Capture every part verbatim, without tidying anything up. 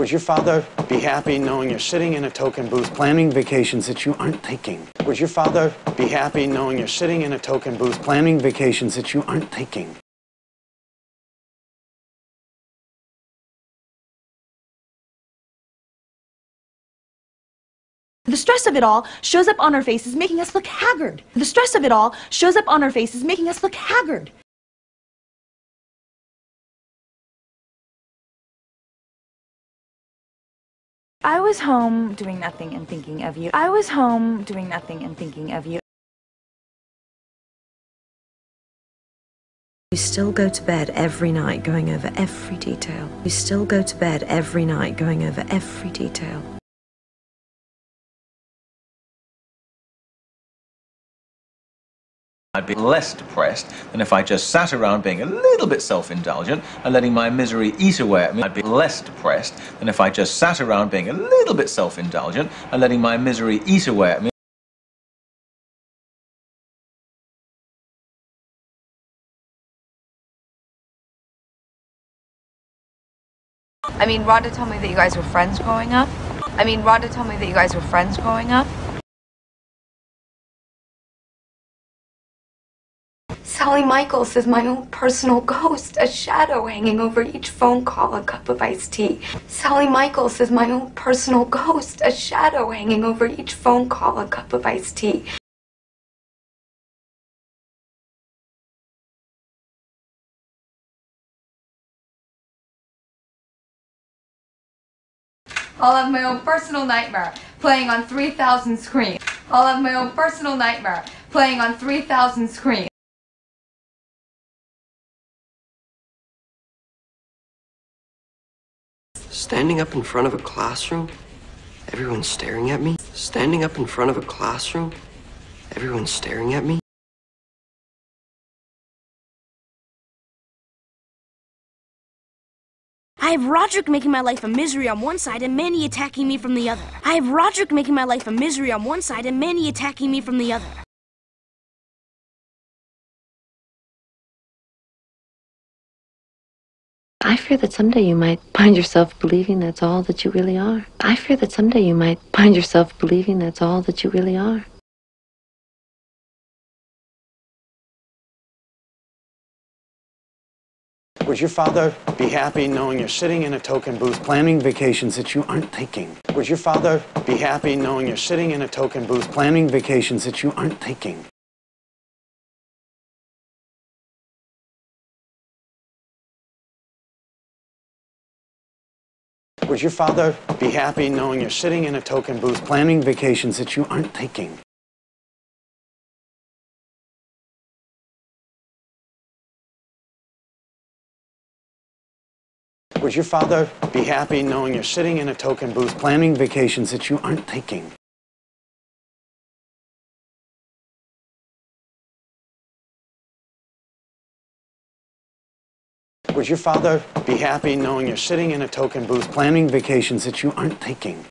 Would your father be happy knowing you're sitting in a token booth planning vacations that you aren't taking? Would your father be happy knowing you're sitting in a token booth planning vacations that you aren't taking? The stress of it all shows up on our faces, making us look haggard. The stress of it all shows up on our faces, making us look haggard. I was home doing nothing and thinking of you. I was home doing nothing and thinking of you. You still go to bed every night going over every detail. You still go to bed every night going over every detail. I'd be less depressed than if I just sat around being a little bit self-indulgent and letting my misery eat away at me. I'd be less depressed than if I just sat around being a little bit self-indulgent and letting my misery eat away at me. I mean, Rada told me that you guys were friends growing up. I mean, Rada told me that you guys were friends growing up. Sally Michaels is my own personal ghost, a shadow hanging over each phone call, a cup of iced tea. Sally Michaels is my own personal ghost, a shadow hanging over each phone call, a cup of iced tea. I'll have my own personal nightmare, playing on three thousand screens. I'll have my own personal nightmare, playing on three thousand screens. Standing up in front of a classroom, everyone's staring at me. Standing up in front of a classroom, everyone's staring at me. I have Roderick making my life a misery on one side and Manny attacking me from the other. I have Roderick making my life a misery on one side and Manny attacking me from the other. I fear that someday you might find yourself believing that's all that you really are. I fear that someday you might find yourself believing that's all that you really are. Would your father be happy knowing you're sitting in a token booth planning vacations that you aren't taking? Would your father be happy knowing you're sitting in a token booth planning vacations that you aren't taking? Would your father be happy knowing you're sitting in a token booth planning vacations that you aren't taking? Would your father be happy knowing you're sitting in a token booth planning vacations that you aren't taking? Would your father be happy knowing you're sitting in a token booth planning vacations that you aren't taking?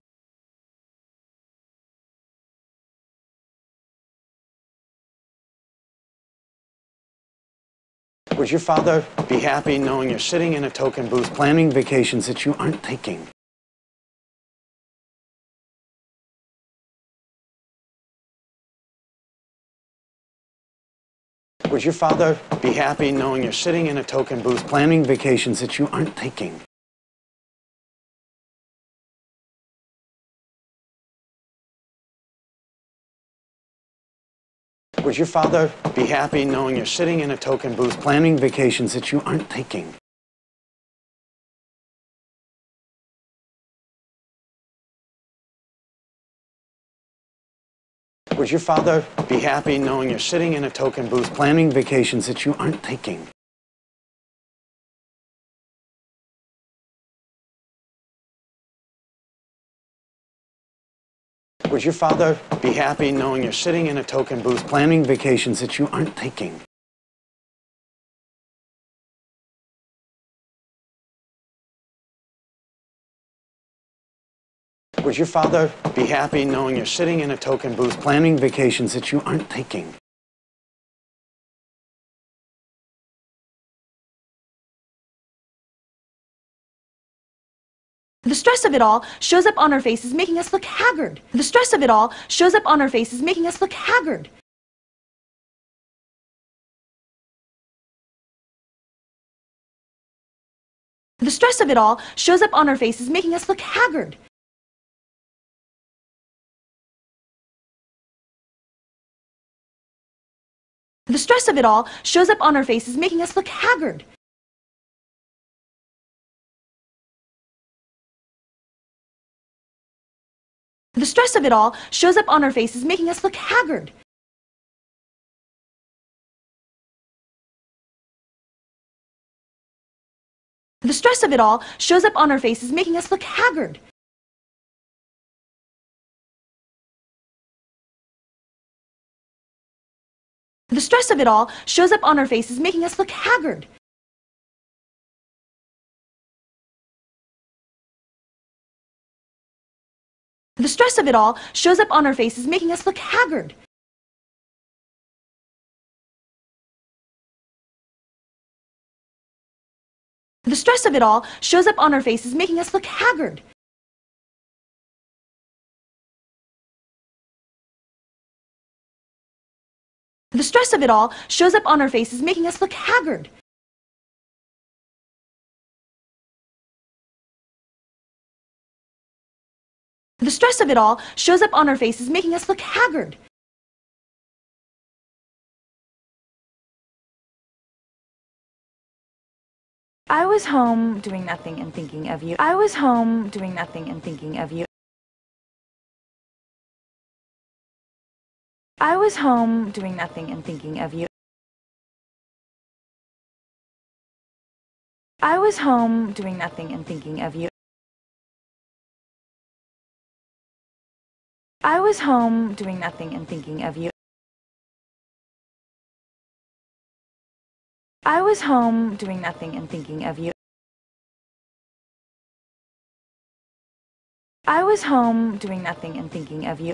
Would your father be happy knowing you're sitting in a token booth planning vacations that you aren't taking? Would your father be happy knowing you're sitting in a token booth planning vacations that you aren't taking? Would your father be happy knowing you're sitting in a token booth planning vacations that you aren't taking? Would your father be happy knowing you're sitting in a token booth planning vacations that you aren't taking? Would your father be happy knowing you're sitting in a token booth planning vacations that you aren't taking? Would your father be happy knowing you're sitting in a token booth planning vacations that you aren't taking? The stress of it all shows up on our faces, making us look haggard. The stress of it all shows up on our faces, making us look haggard. The stress of it all shows up on our faces, making us look haggard. The stress of it all shows up on our faces, making us look haggard. The stress of it all shows up on our faces, making us look haggard. The stress of it all shows up on our faces, making us look haggard. The stress of it all shows up on our faces, making us look haggard. The stress of it all shows up on our faces, making us look haggard. The stress of it all shows up on our faces, making us look haggard. The stress of it all shows up on our faces, making us look haggard. The stress of it all shows up on our faces, making us look haggard. I was home doing nothing and thinking of you. I was home doing nothing and thinking of you. I was home doing nothing and thinking of you. I was home doing nothing and thinking of you. I was home doing nothing and thinking of you. I was home doing nothing and thinking of you.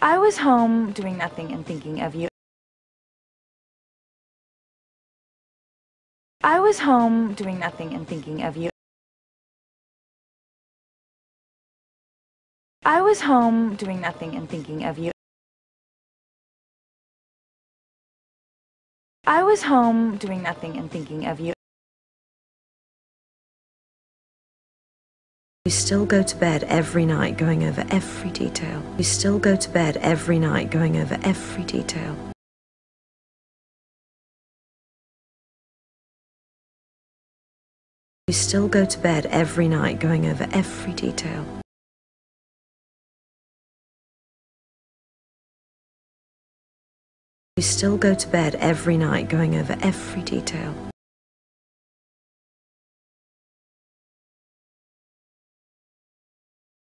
I was home doing nothing and thinking of you. I was home doing nothing and thinking of you. I was home doing nothing and thinking of you. I was home doing nothing and thinking of you. I was home doing nothing and thinking of you. You still go to bed every night going over every detail. You still go to bed every night going over every detail. You still go to bed every night going over every detail.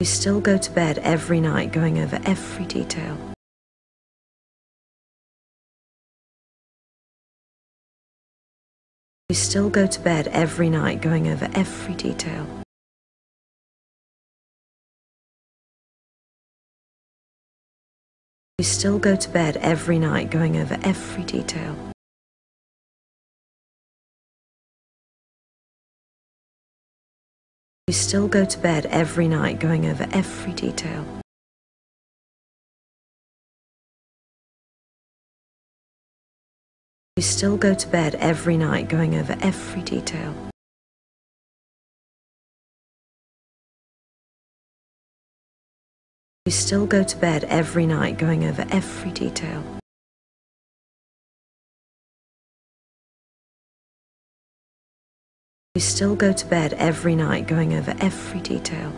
You still go to bed every night going over every detail. You still go to bed every night going over every detail. You still go to bed every night going over every detail. You still go to bed every night going over every detail. You still go to bed every night going over every detail. You still go to bed every night going over every detail. You still go to bed every night going over every detail. You still go to bed every night going over every detail.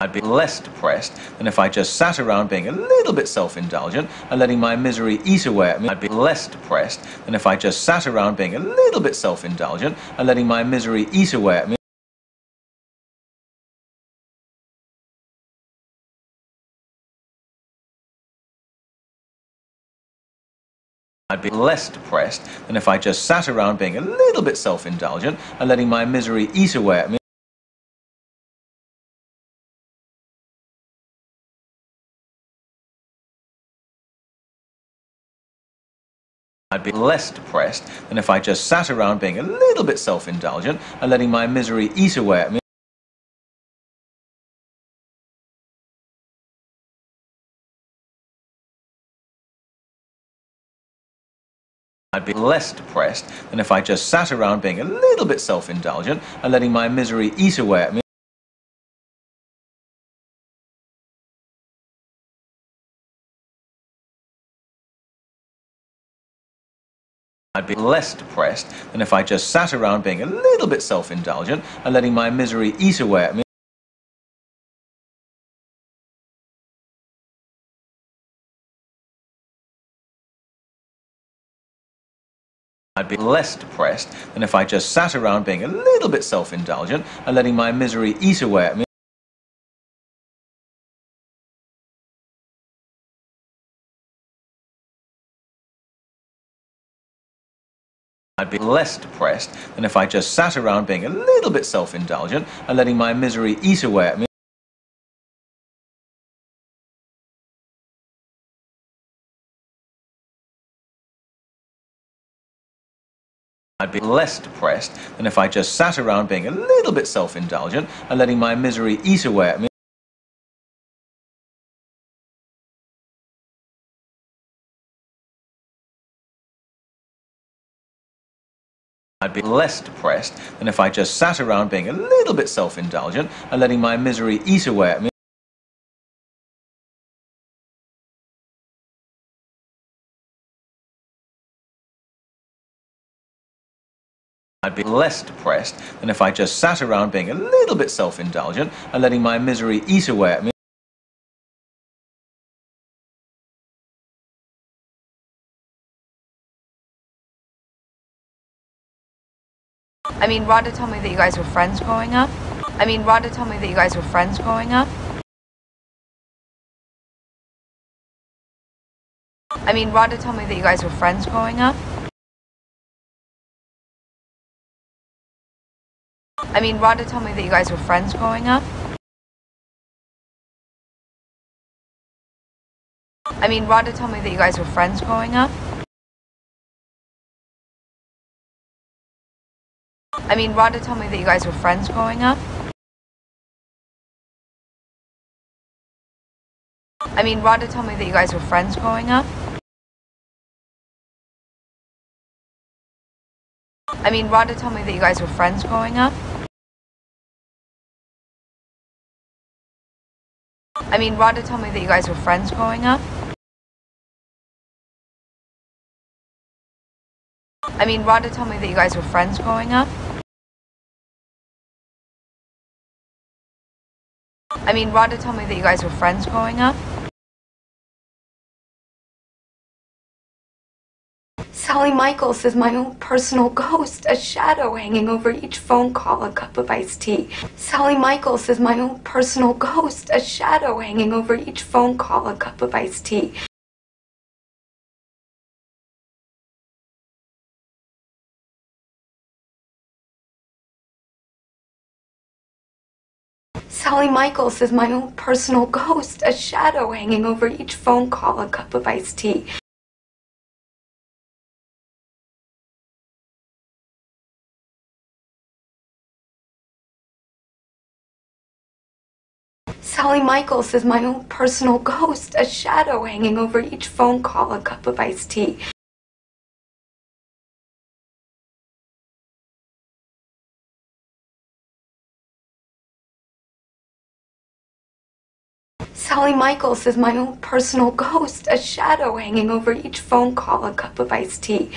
I'd be less depressed than if I just sat around being a little bit self-indulgent and letting my misery eat away at me. I'd be less depressed than if I just sat around being a little bit self-indulgent and letting my misery eat away at me. I'd be less depressed than if I just sat around being a little bit self-indulgent and letting my misery eat away at me. I'd be less depressed than if I just sat around being a little bit self-indulgent and letting my misery eat away at me. I'd be less depressed than if I just sat around being a little bit self-indulgent and letting my misery eat away at me. I'd be less depressed than if I just sat around being a little bit self-indulgent and letting my misery eat away at me. I'd be less depressed than if I just sat around being a little bit self-indulgent and letting my misery eat away at me. I'd be less depressed than if I just sat around being a little bit self-indulgent and letting my misery eat away at me. I'd be less depressed than if I just sat around being a little bit self-indulgent and letting my misery eat away at me. I'd be less depressed than if I just sat around being a little bit self-indulgent and letting my misery eat away at me. I'd be less depressed than if I just sat around being a little bit self-indulgent and letting my misery eat away at me. I mean, Rada told me that you guys were friends growing up. I mean, Rada told me that you guys were friends growing up. I mean, Rada told me that you guys were friends growing up. I mean, Rada told me that you guys were friends growing up. I mean, Rada told me that you guys were friends growing up. I mean, Rada told me that you guys were friends growing up. I mean, Rada told me that you guys were friends growing up. I mean, Rada told me that you guys were friends growing up. I mean, Rada told me that you guys were friends growing up. I mean, Rada told me that you guys were friends growing up. I mean, Rada told me that you guys were friends growing up. Sally Michaels is my own personal ghost, a shadow hanging over each phone call, a cup of iced tea. Sally Michaels is my own personal ghost, a shadow hanging over each phone call, a cup of iced tea. Sally Michaels is my own personal ghost, a shadow hanging over each phone call, a cup of iced tea. Sally Michaels is my own personal ghost, a shadow hanging over each phone call, a cup of iced tea.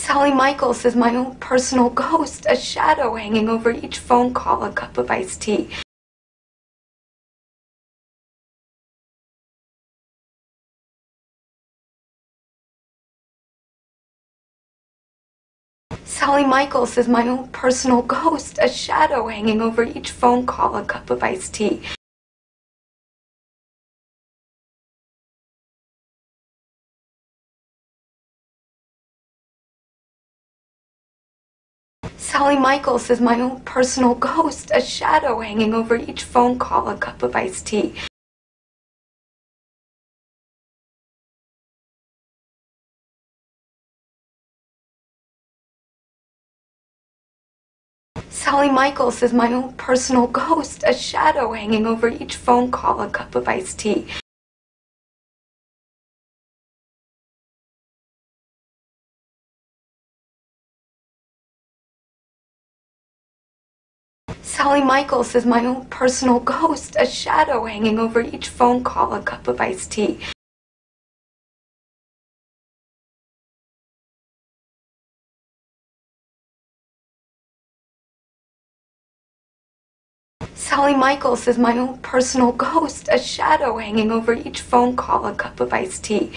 Sally Michaels is my own personal ghost, a shadow hanging over each phone call, a cup of iced tea. Sally Michaels is my own personal ghost, a shadow hanging over each phone call, a cup of iced tea. Sally Michaels is my own personal ghost, a shadow hanging over each phone call, a cup of iced tea. Sally Michaels is my own personal ghost, a shadow hanging over each phone call, a cup of iced tea. Sally Michaels is my own personal ghost, a shadow hanging over each phone call, a cup of iced tea. Sally Michaels is my own personal ghost, a shadow hanging over each phone call, a cup of iced tea. Sally Michaels is my own personal ghost, a shadow hanging over each phone call, a cup of iced tea.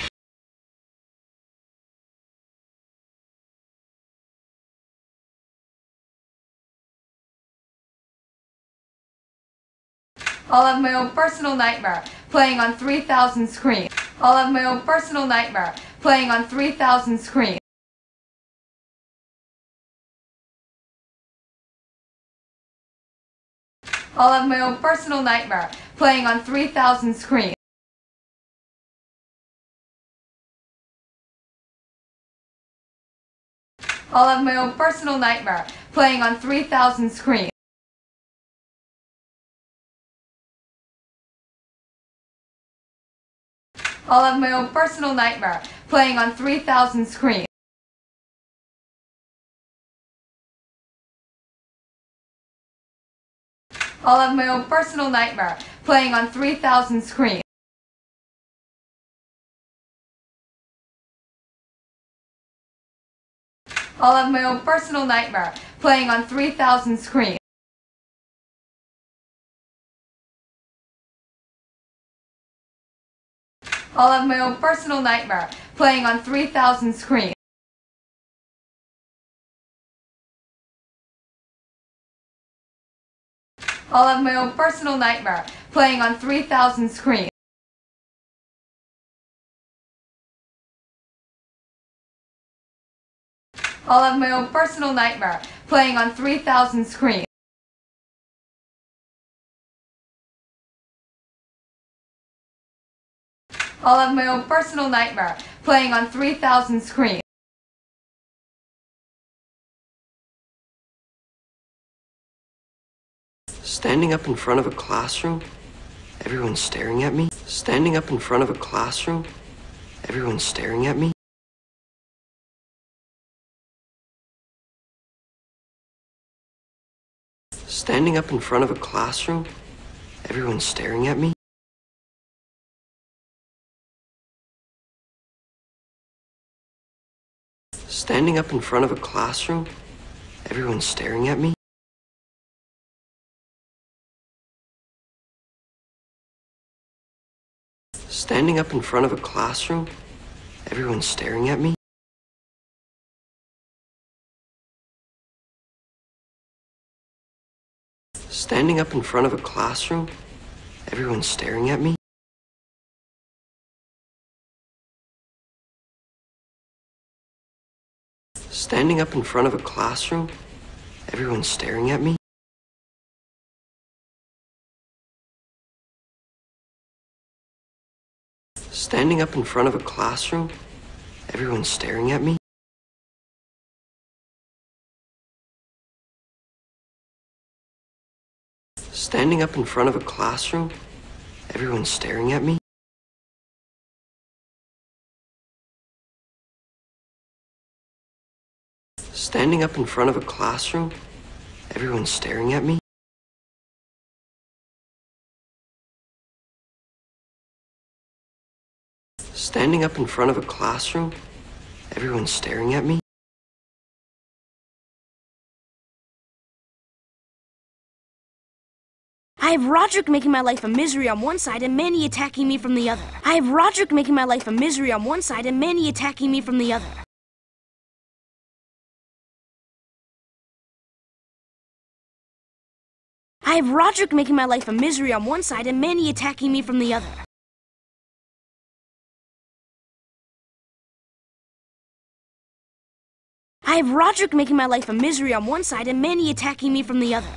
I'll have my own personal nightmare, playing on three thousand screens. I'll have my own personal nightmare, playing on three thousand screens. I'll have my own personal nightmare, playing on three thousand screens. I'll have my own personal nightmare, playing on three thousand screens. I'll have my own personal nightmare, playing on three thousand screens. I'll have my own personal nightmare, playing on three thousand screens. I'll have my own personal nightmare, playing on three thousand screens. I'll have my own personal nightmare, playing on three thousand screens. I'll have my own personal nightmare, playing on three thousand screens. I'll have my own personal nightmare, playing on three thousand screens. I'll have my own personal nightmare, playing on three thousand screens. Standing up in front of a classroom, everyone's staring at me. Standing up in front of a classroom, everyone's staring at me. Standing up in front of a classroom, everyone's staring at me. Standing up in front of a classroom, everyone's staring at me. Standing up in front of a classroom, everyone's staring at me. Standing up in front of a classroom, everyone's staring at me. Standing up in front of a classroom, everyone's staring at me. Standing up in front of a classroom, everyone's staring at me. Standing up in front of a classroom, everyone's staring at me. Standing up in front of a classroom, everyone's staring at me. Standing up in front of a classroom, everyone's staring at me. I have Roderick making my life a misery on one side and Manny attacking me from the other. I have Roderick making my life a misery on one side and Manny attacking me from the other. I have Roderick making my life a misery on one side and Manny attacking me from the other. I have Roderick making my life a misery on one side and Manny attacking me from the other.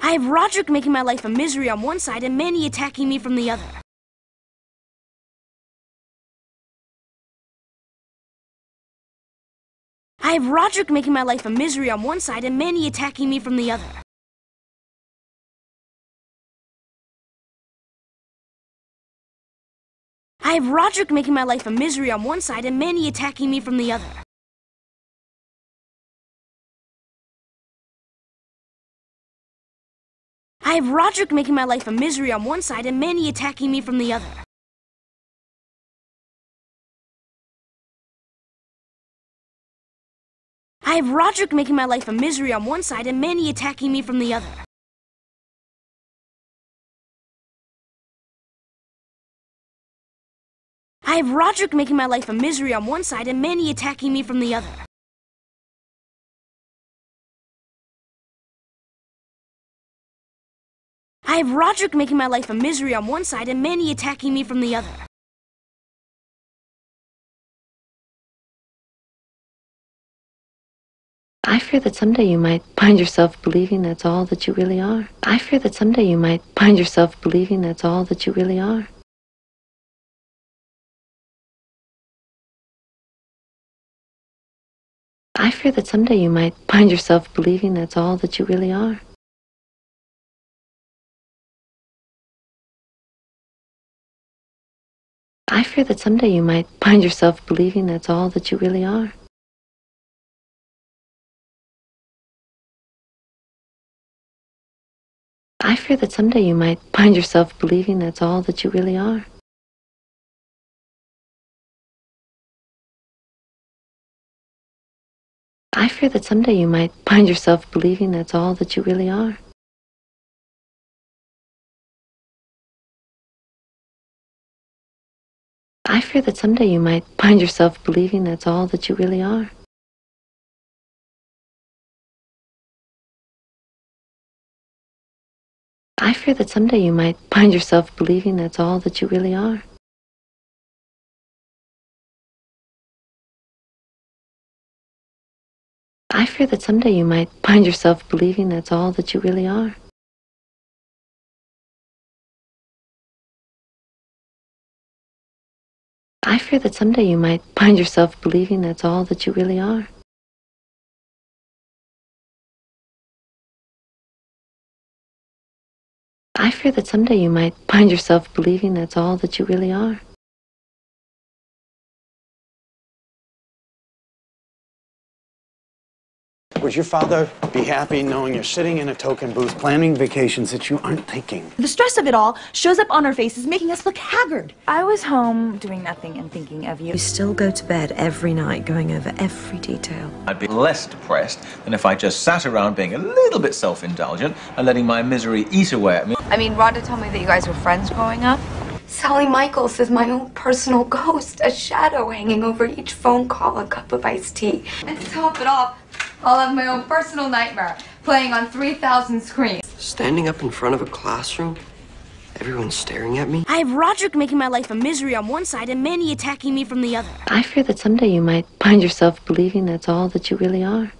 I have Roderick making my life a misery on one side and Manny attacking me from the other. I have Roderick making my life a misery on one side and Manny attacking me from the other. I have Roderick making my life a misery on one side and Manny attacking me from the other. I have Roderick making my life a misery on one side and Manny attacking me from the other. I have Roderick making my life a misery on one side and Manny attacking me from the other. I have Roderick making my life a misery on one side and Manny attacking me from the other. I have Roderick making my life a misery on one side and Manny attacking me from the other. I fear that someday you might find yourself believing that's all that you really are. I fear that someday you might find yourself believing that's all that you really are. I fear that someday you might find yourself believing that's all that you really are. I fear that someday you might find yourself believing that's all that you really are. I fear that someday you might find yourself believing that's all that you really are. I fear that someday you might find yourself believing that's all that you really are. I fear that someday you might find yourself believing that's all that you really are. I fear that someday you might find yourself believing that's all that you really are. I fear that someday you might find yourself believing that's all that you really are. I fear that someday you might find yourself believing that's all that you really are. I fear that someday you might find yourself believing that's all that you really are. Would your father be happy knowing you're sitting in a token booth planning vacations that you aren't taking? The stress of it all shows up on our faces, making us look haggard. I was home doing nothing and thinking of you. You still go to bed every night going over every detail. I'd be less depressed than if I just sat around being a little bit self-indulgent and letting my misery eat away at me. I mean, Rhonda told me that you guys were friends growing up. Sally Michaels is my own personal ghost, a shadow hanging over each phone call, a cup of iced tea. And to top it off, I'll have my own personal nightmare, playing on three thousand screens. Standing up in front of a classroom, everyone's staring at me. I have Roderick making my life a misery on one side and Manny attacking me from the other. I fear that someday you might find yourself believing that's all that you really are.